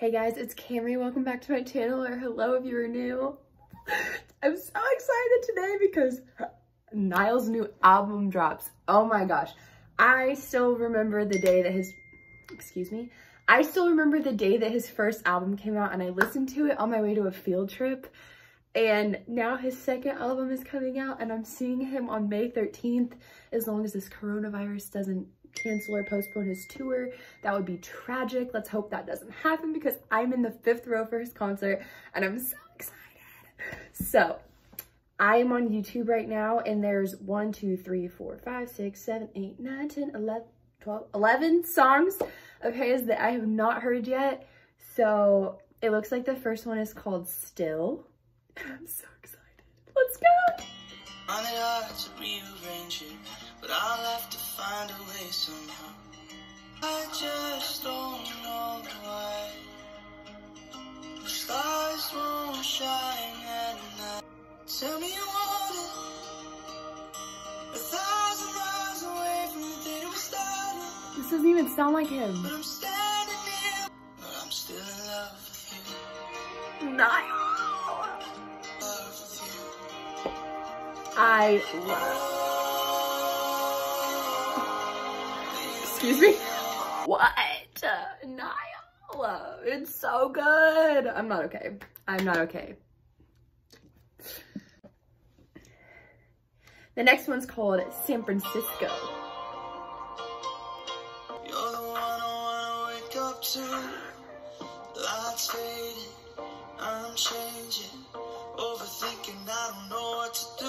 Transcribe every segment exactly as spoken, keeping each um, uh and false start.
Hey guys, it's Camry. Welcome back to my channel, or hello if you are new. I'm so excited today because Niall's new album drops. Oh my gosh. I still remember the day that his, excuse me, I still remember the day that his first album came out, and I listened to it on my way to a field trip. And now his second album is coming out, and I'm seeing him on May thirteenth, as long as this coronavirus doesn't cancel or postpone his tour. That would be tragic. Let's hope that doesn't happen, because I'm in the fifth row for his concert and I'm so excited. So I am on YouTube right now, and there's one, two, three, four, five, six, seven, eight, nine, ten, eleven, twelve, eleven songs of his that I have not heard yet. So it looks like the first one is called Still. I'm so excited. Let's go! On the odds to rearrange it, but I'll have to find a way somehow. I just don't know why the stars won't shine at night. Tell me you want it, a thousand miles away from the day we started. This doesn't even sound like him. But I'm standing here, but I'm still in love with you. Nice. I love. Excuse me? What? Uh, Niall. It's so good. I'm not okay. I'm not okay. The next one's called San Francisco. You're the one I wanna wake up to. Lights fading. I'm changing. Overthinking, I don't know what to do. I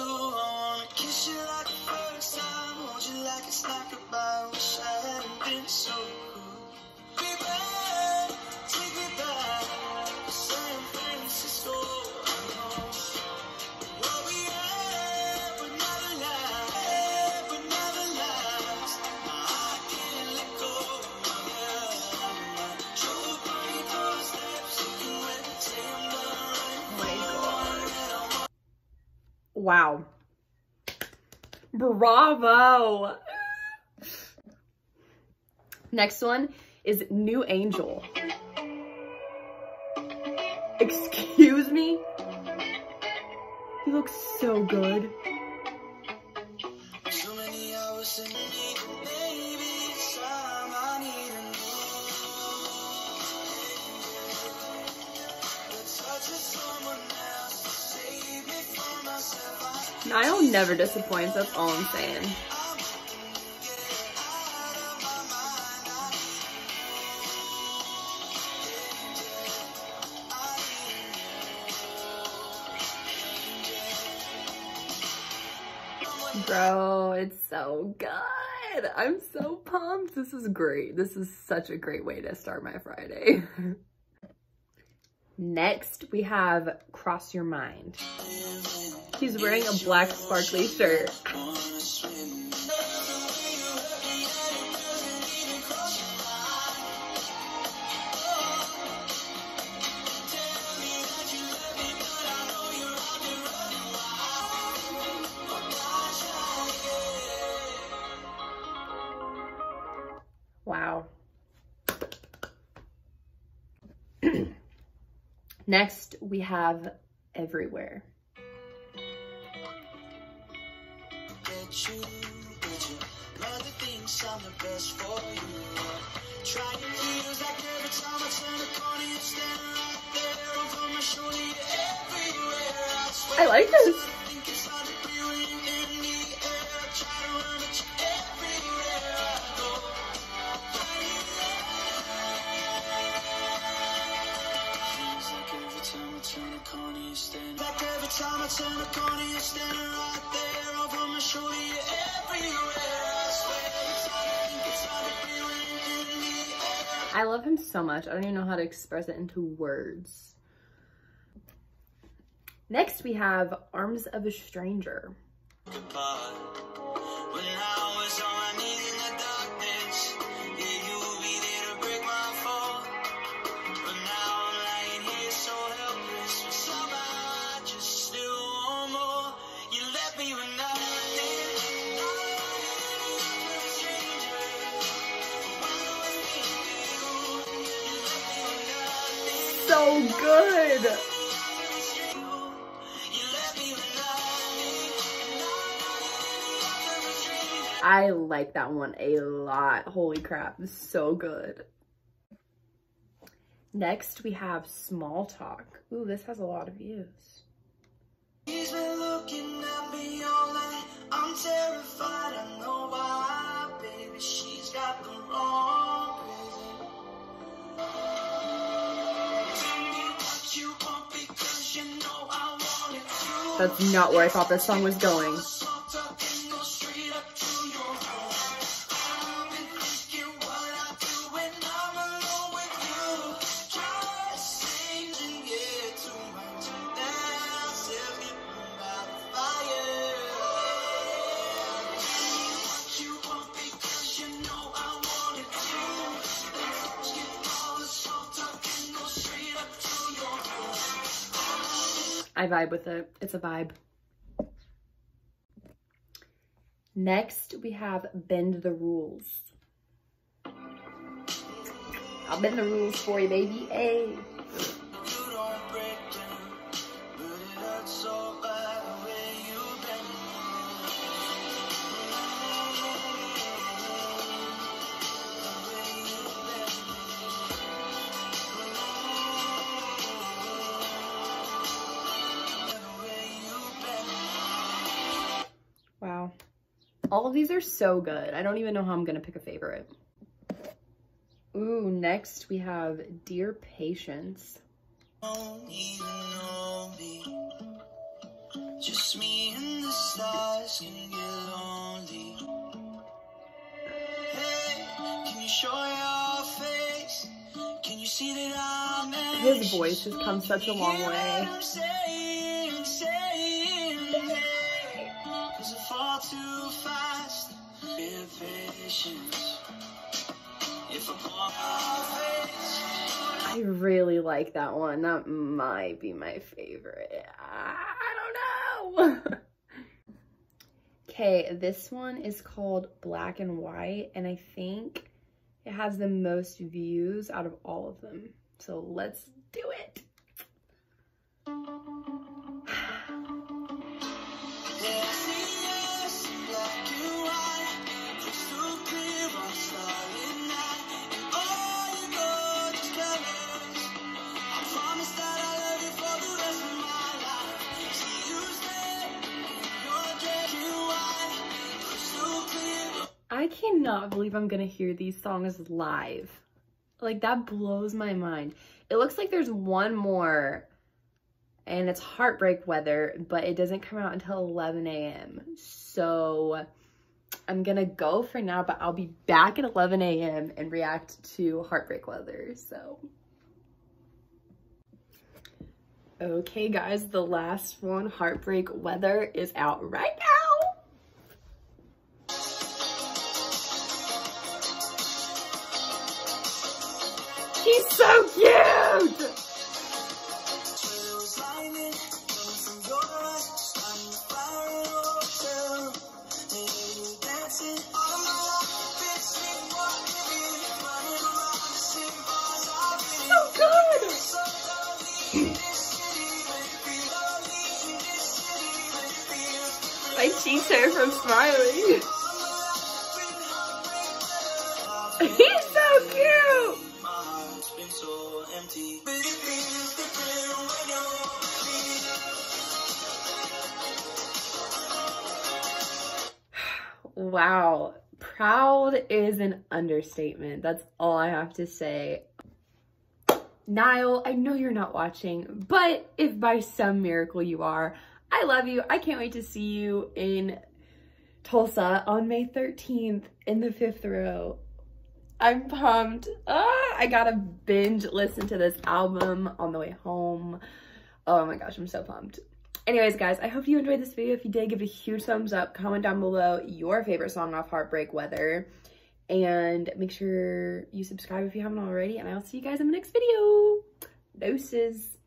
wanna kiss you like the first time, hold you like it's not goodbye. Wish I hadn't been so cool. Be back, take me back, San Francisco. What we had would never last, would never last. I can't let go. Yeah, trouble breaking through the steps, you went to take the rain. Wow. Bravo. Next one is New Angel. Excuse me? He looks so good. So many hours in need, maybe it's time I need a move. The touch of someone else to save me from myself. Niall never disappoints, that's all I'm saying. Bro, it's so good. I'm so pumped. This is great. This is such a great way to start my Friday. Next, we have Cross Your Mind. He's wearing a black sparkly shirt. Wow. Next, we have Everywhere. You, but your mother thinks I'm the best for you. Trying to feel like every time I turn the corner, you stand right there over my shoulder. Everywhere I swear, I like this. I think it's hard to be when you're in the air. I try to run, but you're everywhere I go. Feels like every time I turn the corner, you stand. Like every time I turn the corner, you stand right there over my shoulder. I love him so much. I don't even know how to express it into words. Next, we have Arms of a Stranger. Goodbye. When I was on my knees in the darkness, yeah, you will be there to break my fall. But now I'm lying here so helpless, but somehow I just still want more. You left me when I was there. Stranger. You left me when I was there. so good. I like that one a lot. Holy crap, it's so good. Next, we have Small Talk. Ooh, this has a lot of views. He's been looking at me all night. I'm terrified, I know why. Baby, she's got the wrong reason. Tell me what you want because you know I want it too. That's not where I thought this song was going. I vibe with it. It's a vibe. Next, we have Bend the Rules. I'll bend the rules for you, baby. Hey. Wow. All of these are so good. I don't even know how I'm gonna pick a favorite. Ooh, next we have Dear Patience. Don't even know me. Just me and the stars can get lonely. Hey, can you show your face? Can you see that I'm anxious? His voice has come such a long way. Too fast, impatience. If I'm on my face. I really like that one. That might be my favorite. I don't know. Okay, this one is called Black and White, and I think it has the most views out of all of them. So let's do it. I cannot believe I'm gonna hear these songs live. Like, that blows my mind. It looks like there's one more, and it's Heartbreak Weather, but it doesn't come out until eleven A M So I'm gonna go for now, but I'll be back at eleven A M and react to Heartbreak Weather, so. Okay guys, the last one, Heartbreak Weather, is out right now. He's so cute! So good! My cheeks hurt from smiling. He's so cute! So empty. Wow, proud is an understatement. That's all I have to say. Niall, I know you're not watching, but if by some miracle you are, I love you. I can't wait to see you in Tulsa on May thirteenth in the fifth row. I'm pumped. Ah, I gotta binge listen to this album on the way home. Oh my gosh, I'm so pumped. Anyways, guys, I hope you enjoyed this video. If you did, give it a huge thumbs up. Comment down below your favorite song off Heartbreak Weather. And make sure you subscribe if you haven't already. And I'll see you guys in the next video. Doses.